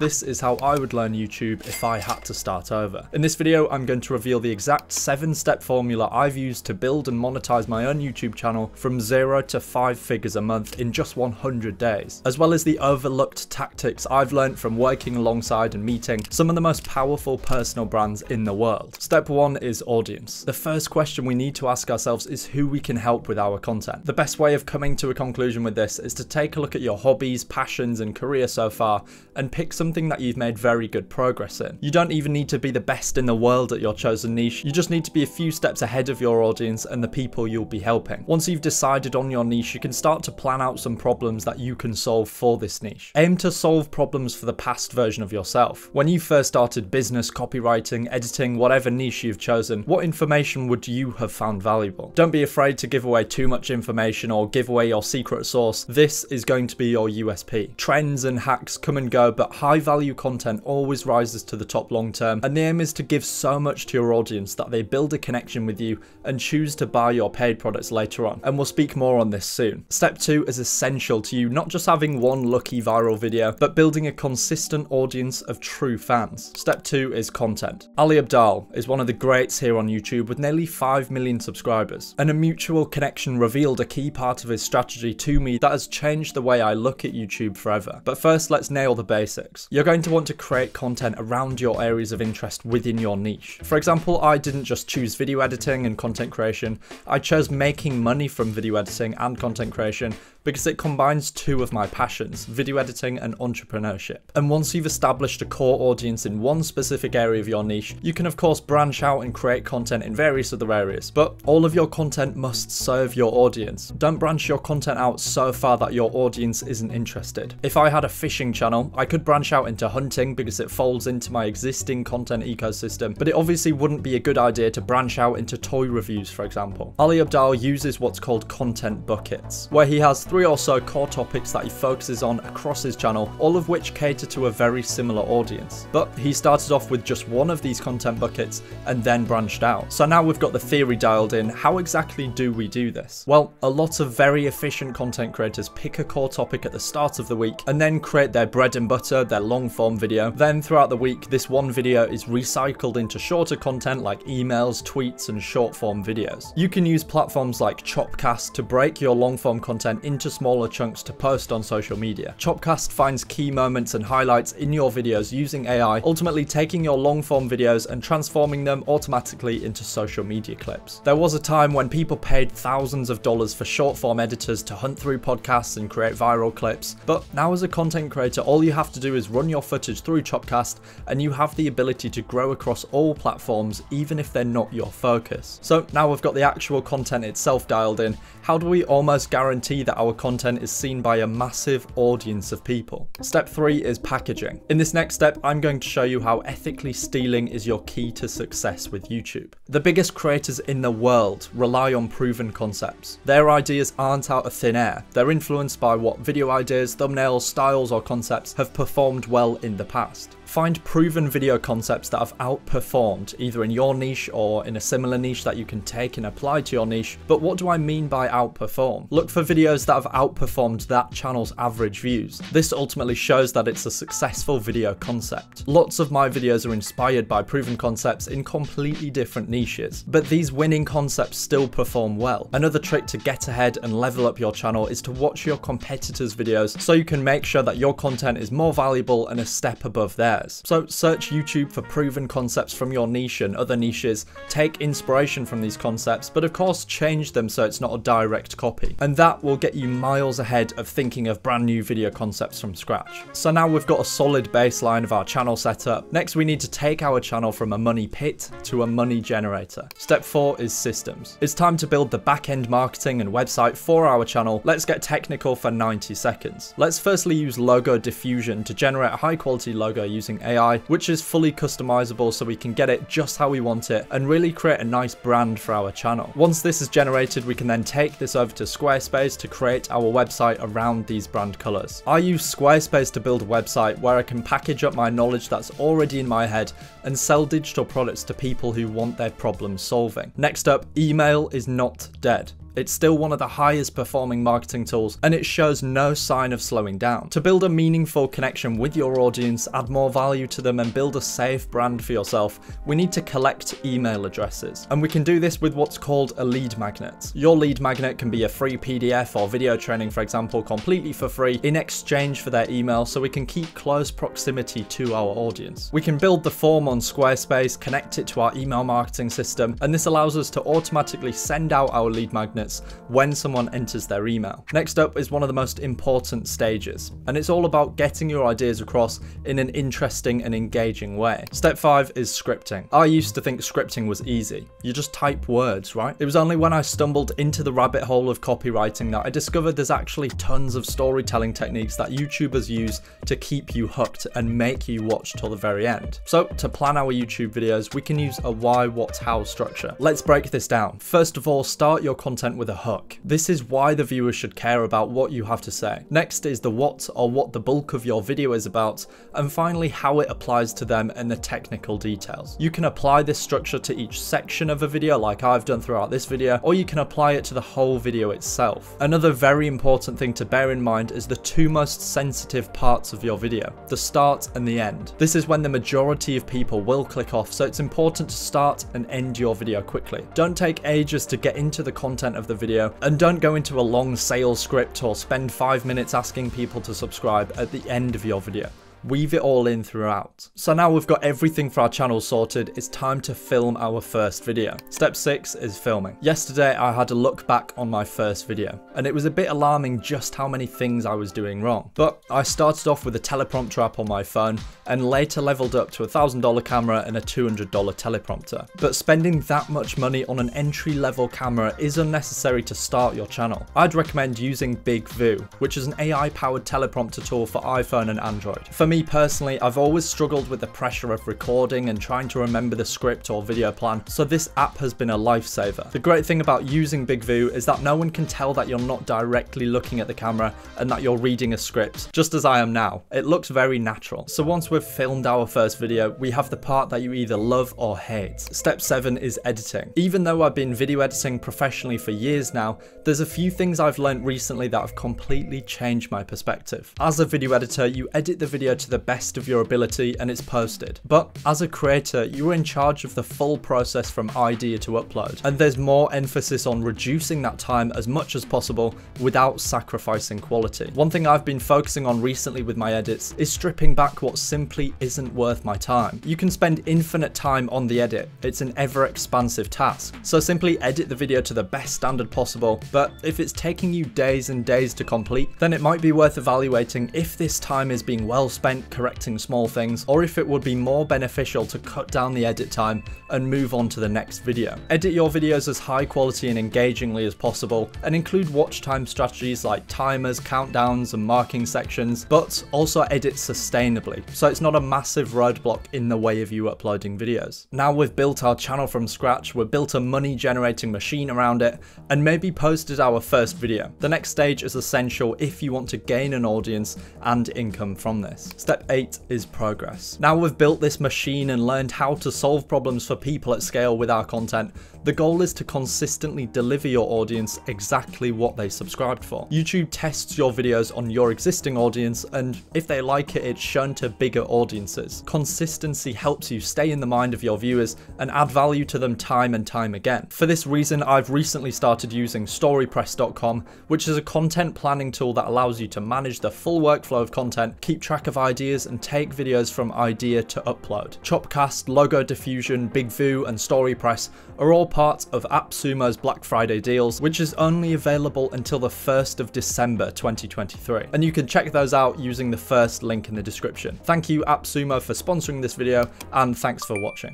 This is how I would learn YouTube if I had to start over. In this video, I'm going to reveal the exact 7-step formula I've used to build and monetize my own YouTube channel from 0 to 5 figures a month in just 100 days, as well as the overlooked tactics I've learned from working alongside and meeting some of the most powerful personal brands in the world. Step 1 is audience. The first question we need to ask ourselves is who we can help with our content. The best way of coming to a conclusion with this is to take a look at your hobbies, passions, and career so far and pick something that you've made very good progress in. You don't even need to be the best in the world at your chosen niche, you just need to be a few steps ahead of your audience and the people you'll be helping. Once you've decided on your niche, you can start to plan out some problems that you can solve for this niche. Aim to solve problems for the past version of yourself. When you first started business, copywriting, editing, whatever niche you've chosen, what information would you have found valuable? Don't be afraid to give away too much information or give away your secret sauce. This is going to be your USP. Trends and hacks come and go, but high value content always rises to the top long term, and the aim is to give so much to your audience that they build a connection with you and choose to buy your paid products later on, and we'll speak more on this soon. Step 2 is essential to you not just having one lucky viral video, but building a consistent audience of true fans. Step 2 is content. Ali Abdaal is one of the greats here on YouTube with nearly 5 million subscribers, and a mutual connection revealed a key part of his strategy to me that has changed the way I look at YouTube forever. But first, let's nail the basics. You're going to want to create content around your areas of interest within your niche. For example, I didn't just choose video editing and content creation, I chose making money from video editing and content creation because it combines two of my passions, video editing and entrepreneurship. And once you've established a core audience in one specific area of your niche, you can of course branch out and create content in various other areas, but all of your content must serve your audience. Don't branch your content out so far that your audience isn't interested. If I had a fishing channel, I could branch out into hunting because it folds into my existing content ecosystem, but it obviously wouldn't be a good idea to branch out into toy reviews, for example. Ali Abdaal uses what's called content buckets, where he has 3 or so core topics that he focuses on across his channel, all of which cater to a very similar audience. But he started off with just one of these content buckets and then branched out. So now we've got the theory dialed in. How exactly do we do this? Well, a lot of very efficient content creators pick a core topic at the start of the week and then create their bread and butter, their long form video. Then throughout the week, this one video is recycled into shorter content like emails, tweets, and short form videos. You can use platforms like Chopcast to break your long form content into smaller chunks to post on social media. Chopcast finds key moments and highlights in your videos using AI, ultimately taking your long form videos and transforming them automatically into social media clips. There was a time when people paid thousands of dollars for short form editors to hunt through podcasts and create viral clips, but now as a content creator, all you have to do is run your footage through Chopcast and you have the ability to grow across all platforms even if they're not your focus. So now we've got the actual content itself dialed in, how do we almost guarantee that our content is seen by a massive audience of people? Step 3 is packaging. In this next step, I'm going to show you how ethically stealing is your key to success with YouTube. The biggest creators in the world rely on proven concepts. Their ideas aren't out of thin air, they're influenced by what video ideas, thumbnails, styles or concepts have performed well in the past. Find proven video concepts that have outperformed either in your niche or in a similar niche that you can take and apply to your niche. But what do I mean by outperform? Look for videos that have outperformed that channel's average views. This ultimately shows that it's a successful video concept. Lots of my videos are inspired by proven concepts in completely different niches, but these winning concepts still perform well. Another trick to get ahead and level up your channel is to watch your competitors' videos so you can make sure that your content is more valuable and a step above theirs. So search YouTube for proven concepts from your niche and other niches, take inspiration from these concepts, but of course change them so it's not a direct copy. And that will get you miles ahead of thinking of brand new video concepts from scratch. So now we've got a solid baseline of our channel setup. Next, we need to take our channel from a money pit to a money generator. Step 4 is systems. It's time to build the back-end marketing and website for our channel. Let's get technical for 90 seconds. Let's firstly use Logo Diffusion to generate a high-quality logo using AI, which is fully customizable so we can get it just how we want it and really create a nice brand for our channel. Once this is generated, we can then take this over to Squarespace to create our website around these brand colors. I use Squarespace to build a website where I can package up my knowledge that's already in my head and sell digital products to people who want their problem solving. Next up, email is not dead. It's still one of the highest performing marketing tools, and it shows no sign of slowing down. To build a meaningful connection with your audience, add more value to them, and build a safe brand for yourself, we need to collect email addresses. And we can do this with what's called a lead magnet. Your lead magnet can be a free PDF or video training, for example, completely for free in exchange for their email, so we can keep close proximity to our audience. We can build the form on Squarespace, connect it to our email marketing system, and this allows us to automatically send out our lead magnets when someone enters their email. Next up is one of the most important stages, and it's all about getting your ideas across in an interesting and engaging way. Step 5 is scripting. I used to think scripting was easy. You just type words, right? It was only when I stumbled into the rabbit hole of copywriting that I discovered there's actually tons of storytelling techniques that YouTubers use to keep you hooked and make you watch till the very end. So to plan our YouTube videos, we can use a why, what, how structure. Let's break this down. First of all, start your content with a hook. This is why the viewer should care about what you have to say. Next is the what, or what the bulk of your video is about, and finally how it applies to them and the technical details. You can apply this structure to each section of a video like I've done throughout this video, or you can apply it to the whole video itself. Another very important thing to bear in mind is the two most sensitive parts of your video, the start and the end. This is when the majority of people will click off, so it's important to start and end your video quickly. Don't take ages to get into the content of the video, and don't go into a long sales script or spend 5 minutes asking people to subscribe at the end of your video. Weave it all in throughout. So now we've got everything for our channel sorted, it's time to film our first video. Step 6 is filming. Yesterday I had a look back on my first video, and it was a bit alarming just how many things I was doing wrong. But I started off with a teleprompter app on my phone, and later leveled up to a $1,000 camera and a $200 teleprompter. But spending that much money on an entry-level camera is unnecessary to start your channel. I'd recommend using BigVu, which is an AI-powered teleprompter tool for iPhone and Android. For me personally, I've always struggled with the pressure of recording and trying to remember the script or video plan, so this app has been a lifesaver. The great thing about using BigVu is that no one can tell that you're not directly looking at the camera and that you're reading a script, just as I am now. It looks very natural. So once we've filmed our first video, we have the part that you either love or hate. Step 7 is editing. Even though I've been video editing professionally for years now, there's a few things I've learned recently that have completely changed my perspective. As a video editor, you edit the video to the best of your ability and it's posted. But as a creator, you're in charge of the full process from idea to upload, and there's more emphasis on reducing that time as much as possible without sacrificing quality. One thing I've been focusing on recently with my edits is stripping back what simply isn't worth my time. You can spend infinite time on the edit. It's an ever-expansive task. So simply edit the video to the best standard possible, but if it's taking you days and days to complete, then it might be worth evaluating if this time is being well spent correcting small things, or if it would be more beneficial to cut down the edit time and move on to the next video. Edit your videos as high quality and engagingly as possible, and include watch time strategies like timers, countdowns, and marking sections, but also edit sustainably, so it's not a massive roadblock in the way of you uploading videos. Now we've built our channel from scratch, we've built a money-generating machine around it, and maybe posted our first video. The next stage is essential if you want to gain an audience and income from this. Step 8 is progress. Now we've built this machine and learned how to solve problems for people at scale with our content. The goal is to consistently deliver your audience exactly what they subscribed for. YouTube tests your videos on your existing audience, and if they like it, it's shown to bigger audiences. Consistency helps you stay in the mind of your viewers and add value to them time and time again. For this reason, I've recently started using Storypress.com, which is a content planning tool that allows you to manage the full workflow of content, keep track of ideas, and take videos from idea to upload. Chopcast, Logo Diffusion, BigVu, and StoryPress are all parts of AppSumo's Black Friday deals, which is only available until the 1st of December 2023. And you can check those out using the first link in the description. Thank you AppSumo for sponsoring this video, and thanks for watching.